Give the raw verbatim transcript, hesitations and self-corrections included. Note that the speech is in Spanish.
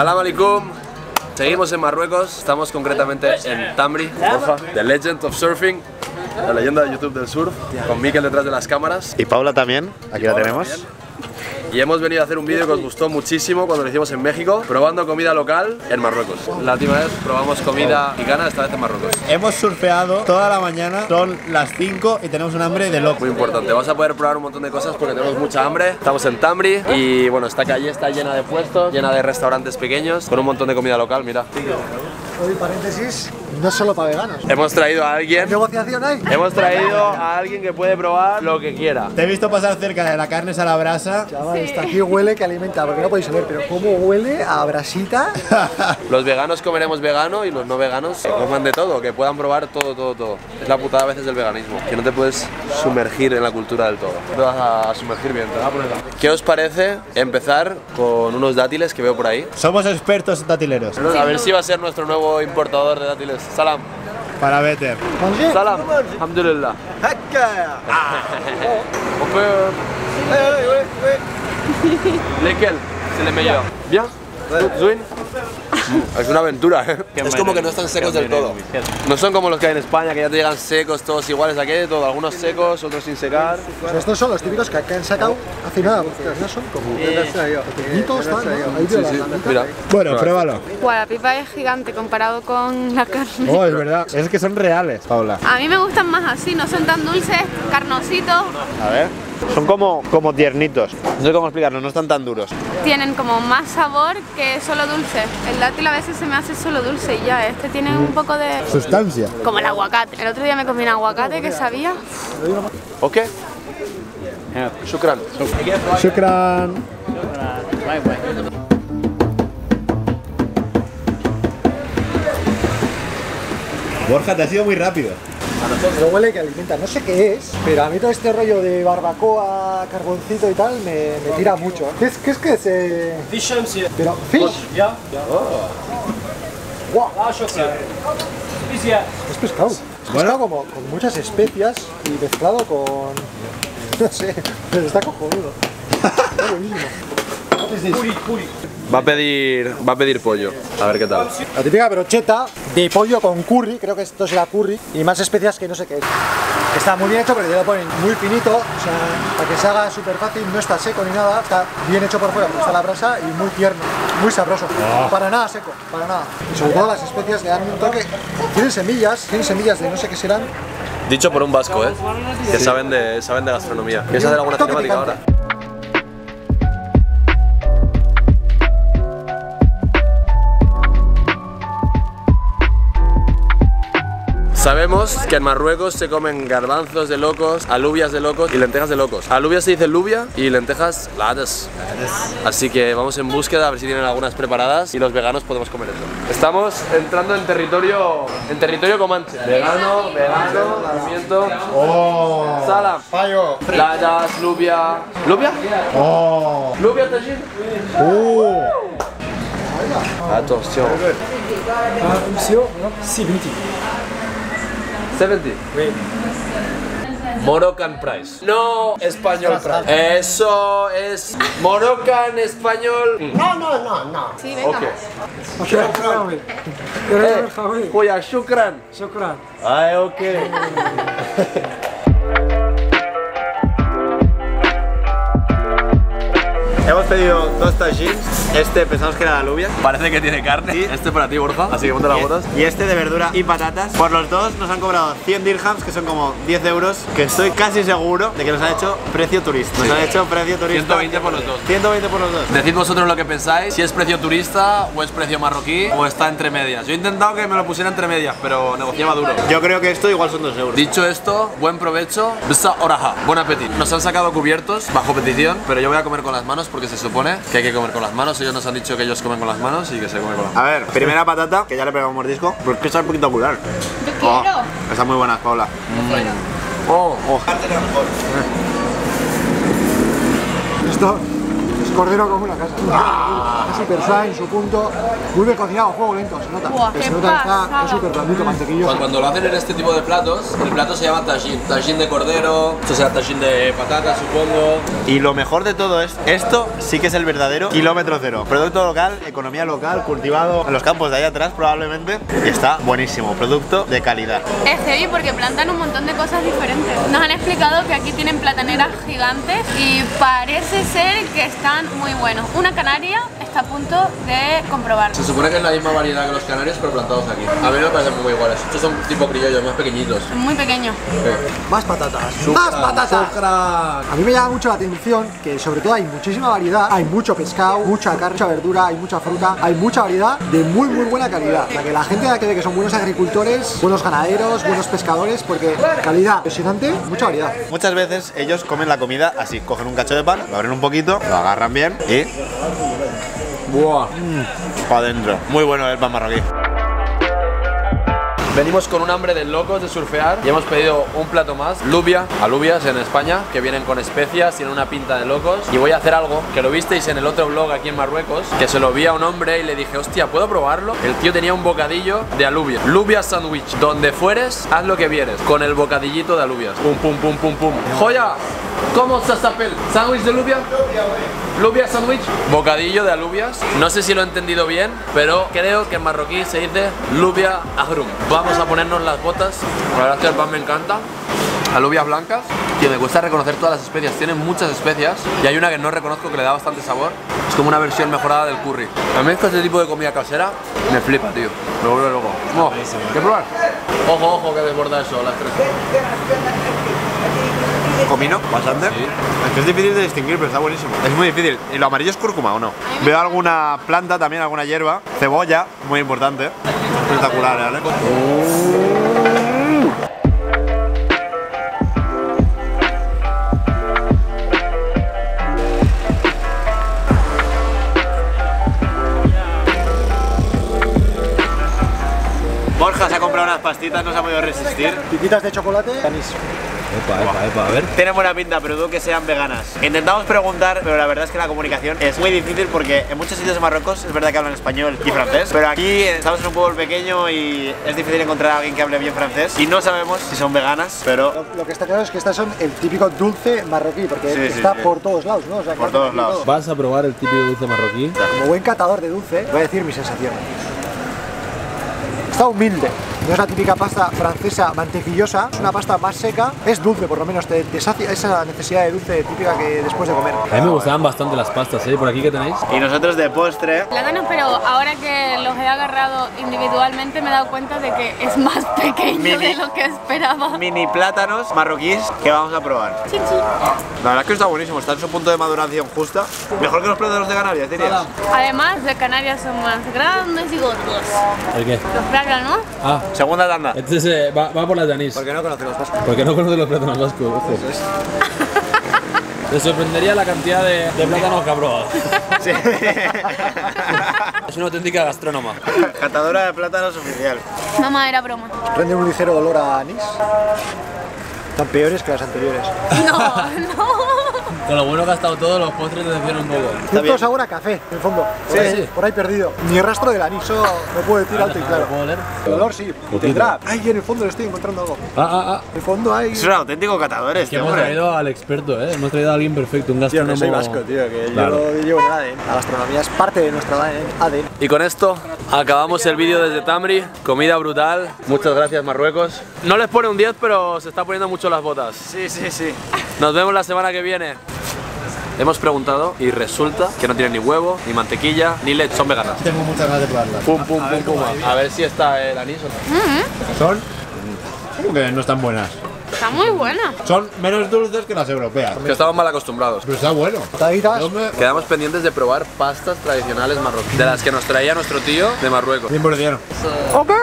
Salam alaikum. Seguimos en Marruecos, estamos concretamente en Tamri, Borja, The Legend of Surfing, la leyenda de YouTube del surf, con Mikel detrás de las cámaras. Y Paula también, aquí la tenemos. Y hemos venido a hacer un vídeo que os gustó muchísimo cuando lo hicimos en México, probando comida local en Marruecos. La última vez probamos comida mexicana, esta vez en Marruecos. Hemos surfeado toda la mañana, son las cinco y tenemos un hambre de loco. Muy importante, vas a poder probar un montón de cosas porque tenemos mucha hambre. Estamos en Tamri y bueno, esta calle está llena de puestos, llena de restaurantes pequeños, con un montón de comida local, mira. Hoy, paréntesis, no solo para veganos. Hemos traído a alguien. ¿Negociación hay? Hemos traído a alguien que puede probar lo que quiera. Te he visto pasar cerca de la carne a la brasa. Chaval, sí. Hasta aquí huele que alimenta, porque no podéis saber, pero cómo huele a brasita. Los veganos comeremos vegano y los no veganos coman de todo, que puedan probar todo, todo, todo. Es la putada a veces del veganismo, que no te puedes sumergir en la cultura del todo. Te vas a sumergir bien, te vas a poner. ¿Qué os parece empezar con unos dátiles que veo por ahí? Somos expertos dátileros. A ver si va a ser nuestro nuevo importador de dátiles. Salam. Para Beter. Salam. Alhamdulillah. On peut. Lesquels? C'est les meilleurs. Bien. Zuin. Es una aventura, ¿eh? Es como que no están secos del todo. No son como los que hay en España, que ya te llegan secos, todos iguales, aquí de todo. Algunos secos, otros sin secar. O sea, estos son los típicos que han sacado hace nada, porque no son como... Pequeñitos, ¿no? Sí, sí, mira. Bueno, pruébalo. Guau, la pipa es gigante comparado con la carne. Oh, es verdad. Es que son reales, Paula. A mí me gustan más así, no son tan dulces, carnositos. A ver. Son como, como tiernitos, no sé cómo explicarlo, no están tan duros. Tienen como más sabor que solo dulce. El dátil a veces se me hace solo dulce y ya, este tiene un poco de... sustancia. Como el aguacate. El otro día me comí un aguacate que sabía... ¿Ok? Shukran. Shukran. Borja, te ha sido muy rápido. A nosotros huele que alimenta, no sé qué es, pero a mí todo este rollo de barbacoa, carboncito y tal, me, me tira mucho. ¿Qué es que es? ¿Qué es eh... Fish M C. Pero, ¿fish? Ya. Oh. Wow. Es pescado. Es pescado como con muchas especias y mezclado con... no sé, pero está cojonudo. Está buenísimo. Puri, puri. Va a pedir, va a pedir pollo, a ver qué tal. La típica brocheta de pollo con curry, creo que esto es la curry, y más especias que no sé qué es. Está muy bien hecho, pero ya lo ponen muy finito, o sea, para que se haga súper fácil, no está seco ni nada, está bien hecho por fuera, porque está la brasa y muy tierno, muy sabroso, oh. Para nada seco, para nada. Y sobre todo las especias le dan un toque, tienen semillas, tienen semillas de no sé qué serán. Dicho por un vasco, ¿eh? Sí. Que saben de, saben de gastronomía. ¿Quieres hacer alguna cinemática ahora? Sabemos que en Marruecos se comen garbanzos de locos, alubias de locos y lentejas de locos. Alubias se dice lubia y lentejas ladas. Así que vamos en búsqueda a ver si tienen algunas preparadas y los veganos podemos comer eso. Estamos entrando en territorio, en territorio comanche. Vegano, vegano, movimiento. Oh. Salam. Fallo. Ladas, lubia. ¿Lubia? Oh. Lubia tajin. Oh. Atención. Atención. setenta. Oui. Moroccan price. No, español price. Eso es Moroccan español. No, no, no, no. Sí, venga. Okay. Okay. Oye, shukran. Shukran. Ay, ok. Hemos pedido dos tajines, este pensamos que era la alubia. Parece que tiene carne. Y este para ti, Borja, así que ponte las botas. Y este de verdura y patatas. Por los dos nos han cobrado cien dirhams, que son como diez euros, que estoy casi seguro de que nos han hecho precio turista. Nos sí. han hecho precio turista. ciento veinte por los dos. ciento veinte por los dos. Decid vosotros lo que pensáis, si es precio turista o es precio marroquí o está entre medias. Yo he intentado que me lo pusiera entre medias, pero negociaba duro. Yo creo que esto igual son dos euros. Dicho esto, buen provecho. Bsa oraja. Buen apetito. Nos han sacado cubiertos bajo petición, pero yo voy a comer con las manos porque se supone que hay que comer con las manos. Ellos nos han dicho que ellos comen con las manos y que se come con las manos. A ver, primera patata, que ya le pegamos mordisco, porque está un poquito ocular. Yo oh, quiero. Está muy buena, Paula. Mm. Oh, oh. Esto Cordero como una casa. Ah, es super suave en su punto. Muy bien cocinado, fuego lento, se nota. Buah, se nota pasada. Está es súper blandito, mantequilloso. Cuando, cuando lo hacen en este tipo de platos, el plato se llama tajín. Tajín de cordero, esto será tajín de patata, supongo. Y lo mejor de todo es, esto sí que es el verdadero kilómetro cero. Producto local, economía local, cultivado en los campos de allá atrás probablemente. Y está buenísimo, producto de calidad. Es heavy porque plantan un montón de cosas diferentes. Nos han explicado que aquí tienen plataneras gigantes y parece ser que están muy buenos. Una canaria está a punto de comprobar. Se supone que es la misma variedad que los canarios, pero plantados aquí. A mí me parecen muy iguales. Estos son tipo criollos, más pequeñitos. Muy pequeños. Sí. Más patatas. Sucra, más patatas. Sucra. A mí me llama mucho la atención que sobre todo hay muchísima variedad. Hay mucho pescado, mucha carne, mucha verdura, hay mucha fruta. Hay mucha variedad de muy muy buena calidad. La que la gente da que ve que son buenos agricultores, buenos ganaderos, buenos pescadores, porque calidad impresionante, mucha variedad. Muchas veces ellos comen la comida así, cogen un cacho de pan, lo abren un poquito, lo agarran bien y... ¡buah! Mm, para adentro. Muy bueno el pan marroquí. Venimos con un hambre de locos de surfear y hemos pedido un plato más, lubia, alubias en España, que vienen con especias, tienen una pinta de locos. Y voy a hacer algo que lo visteis en el otro vlog aquí en Marruecos, que se lo vi a un hombre y le dije, hostia, ¿puedo probarlo? El tío tenía un bocadillo de alubias, lubia sandwich. Donde fueres, haz lo que vieres, con el bocadillito de alubias. Pum, pum, pum, pum, pum. ¡Joya! ¿Cómo se sapel? ¿Sándwich de lubia? Lubia sandwich, bocadillo de alubias. No sé si lo he entendido bien, pero creo que en marroquí se dice lubia ajrum. Vamos a ponernos las botas. La verdad es que el pan me encanta. Alubias blancas, que me gusta reconocer todas las especias. Tienen muchas especias y hay una que no reconozco que le da bastante sabor. Es como una versión mejorada del curry. A mí este tipo de comida casera me flipa, tío. Me vuelve loco. Oh, ¿qué probar? Ojo, ojo, que desborda eso, las tres. Comino, bastante. Sí. Es que es difícil de distinguir, pero está buenísimo. Es muy difícil. ¿Y lo amarillo es cúrcuma o no? Veo alguna planta también, alguna hierba. Cebolla, muy importante. Espectacular, ¿vale? Borja se ha comprado unas pastitas, no se ha podido resistir. Piquitas de chocolate, anís. Epa, epa, epa, a ver. Tiene buena pinta, pero dudo que sean veganas. Intentamos preguntar, pero la verdad es que la comunicación es muy difícil porque en muchos sitios de Marruecos es verdad que hablan español y francés, pero aquí estamos en un pueblo pequeño y es difícil encontrar a alguien que hable bien francés y no sabemos si son veganas, pero... Lo, lo que está claro es que estas son el típico dulce marroquí, porque sí, está sí, por sí. todos lados, ¿no? O sea, por todos lados. Todo. ¿Vas a probar el típico dulce marroquí? Como buen catador de dulce, voy a decir mi sensación. Está humilde. No es la típica pasta francesa mantequillosa, es una pasta más seca, es dulce por lo menos, te, te sacia esa necesidad de dulce típica que después de comer. A mí me gustaban bastante las pastas, ¿eh? Por aquí que tenéis. Y nosotros de postre. Plátanos, pero ahora que los he agarrado individualmente me he dado cuenta de que es más pequeño mini, de lo que esperaba. Mini plátanos marroquíes que vamos a probar. Chichi. La verdad es que está buenísimo, está en su punto de maduración justa. Mejor que los plátanos de Canarias, dirías. Además, de Canarias son más grandes y gordos. ¿El qué? Los plátanos. Ah. Segunda tanda. Entonces eh, va, va por las de anís. Porque no conoce los vascos. Porque no conoce los plátanos vascos. Te sorprendería la cantidad de, de plátanos que ha probado. Sí. Es una auténtica gastrónoma. Catadora de plátanos oficial. Mamá, era broma. Rende un ligero olor a anís. Están peores que las anteriores. No, no. Con lo bueno que ha estado todo, los postres te defienden un poco. Juntos ahora café, en el fondo. Sí, por ahí, sí. Por ahí perdido. Ni rastro del anís. Eso no puedo decir alto y claro. ¿Puedo leer? El olor sí. Tendrá. Ay, en el fondo le estoy encontrando algo. Ah, ah, ah. En el fondo hay... Es un auténtico catador este, hombre. Hemos traído al experto, ¿eh? Hemos traído a alguien perfecto, un gastrónomo. Yo no soy vasco, tío, que claro. Yo llevo un A D E N. La gastronomía es parte de nuestra A D E N. Y con esto acabamos el vídeo desde Tamri. Comida brutal. Muchas gracias, Marruecos. No les pone un diez, pero se está poniendo mucho las botas. Sí, sí, sí. Nos vemos la semana que viene. Hemos preguntado y resulta que no tienen ni huevo, ni mantequilla, ni leche, son veganas. Tengo muchas ganas de probarla. Pum, pum, pum, a ver, pum, pum. A ver si está el anís o no. Mm-hmm. Son... ¿Cómo que no están buenas? Está muy buena. Son menos dulces que las europeas. Que estamos mal acostumbrados. Pero está bueno. Quedamos pendientes de probar pastas tradicionales marroquíes. De las que nos traía nuestro tío de Marruecos. cien por cien. Ok.